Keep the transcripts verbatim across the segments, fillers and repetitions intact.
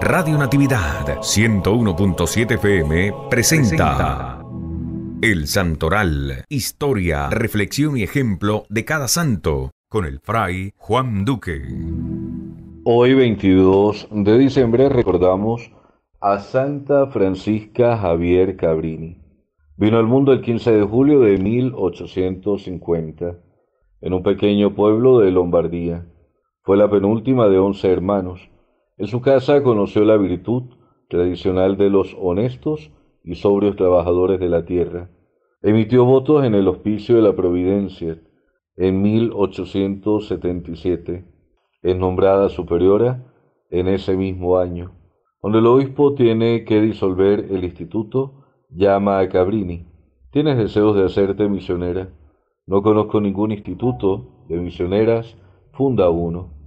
Radio Natividad ciento uno punto siete F M presenta El Santoral, historia, reflexión y ejemplo de cada santo, con el Fray Juan Duque. Hoy veintidós de diciembre recordamos a Santa Francisca Javier Cabrini. Vino al mundo el quince de julio de mil ochocientos cincuenta, en un pequeño pueblo de Lombardía. Fue la penúltima de once hermanos. En su casa conoció la virtud tradicional de los honestos y sobrios trabajadores de la tierra. Emitió votos en el Hospicio de la Providencia en mil ochocientos setenta y siete. Es nombrada superiora en ese mismo año. Cuando el obispo tiene que disolver el instituto, llama a Cabrini. ¿Tienes deseos de hacerte misionera? No conozco ningún instituto de misioneras, funda uno.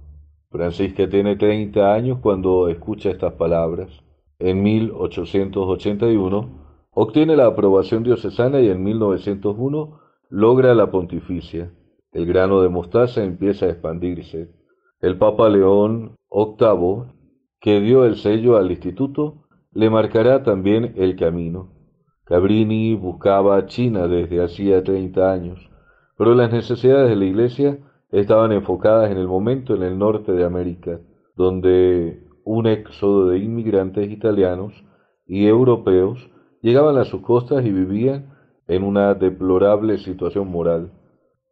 Francisca tiene treinta años cuando escucha estas palabras. En mil ochocientos ochenta y uno obtiene la aprobación diocesana y en mil novecientos uno logra la pontificia. El grano de mostaza empieza a expandirse. El Papa León octavo, que dio el sello al instituto, le marcará también el camino. Cabrini buscaba China desde hacía treinta años, pero las necesidades de la Iglesia estaban enfocadas en el momento en el norte de América, donde un éxodo de inmigrantes italianos y europeos llegaban a sus costas y vivían en una deplorable situación moral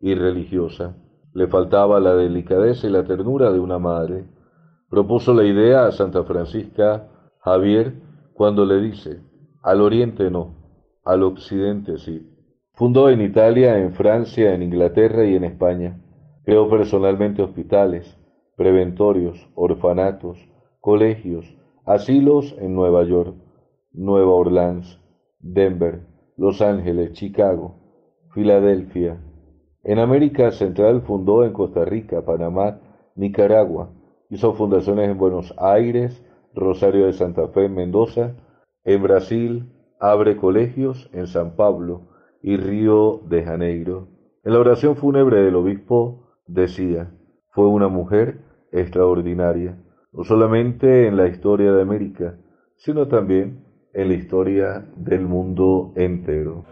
y religiosa. Le faltaba la delicadeza y la ternura de una madre. Propuso la idea a Santa Francisca Javier cuando le dice: al oriente no, al occidente sí. Fundó en Italia, en Francia, en Inglaterra y en España. Creó personalmente hospitales, preventorios, orfanatos, colegios, asilos en Nueva York, Nueva Orleans, Denver, Los Ángeles, Chicago, Filadelfia. En América Central fundó en Costa Rica, Panamá, Nicaragua. Hizo fundaciones en Buenos Aires, Rosario de Santa Fe, Mendoza. En Brasil abre colegios en San Pablo y Río de Janeiro. En la oración fúnebre del obispo decía: fue una mujer extraordinaria, no solamente en la historia de América, sino también en la historia del mundo entero.